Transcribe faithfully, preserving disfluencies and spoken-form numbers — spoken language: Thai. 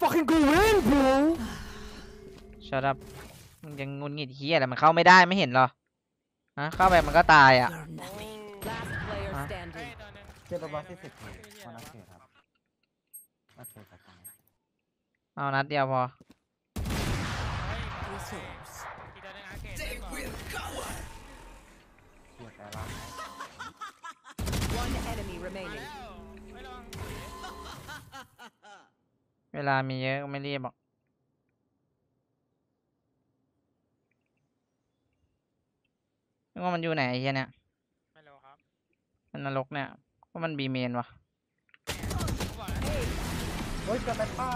fucking go in bro shut up ยังงุนงิดเฮียอะไรมันเข้าไม่ได้ไม่เห็นหรอฮะเข้าไปมันก็ตายอ่ะเจ็บประมาณสิบสี่วันนัดเดียวครับเอานัดเดียวพอเวลามีเยอะก็ไม่รีบหรอกนึกว่ามันอยู่ไหนไอ้เหี้ยเนี่ยมันนรกเนี่ยก็มันบีเมนวะโอ๊ยเกิดอะไรเปล่า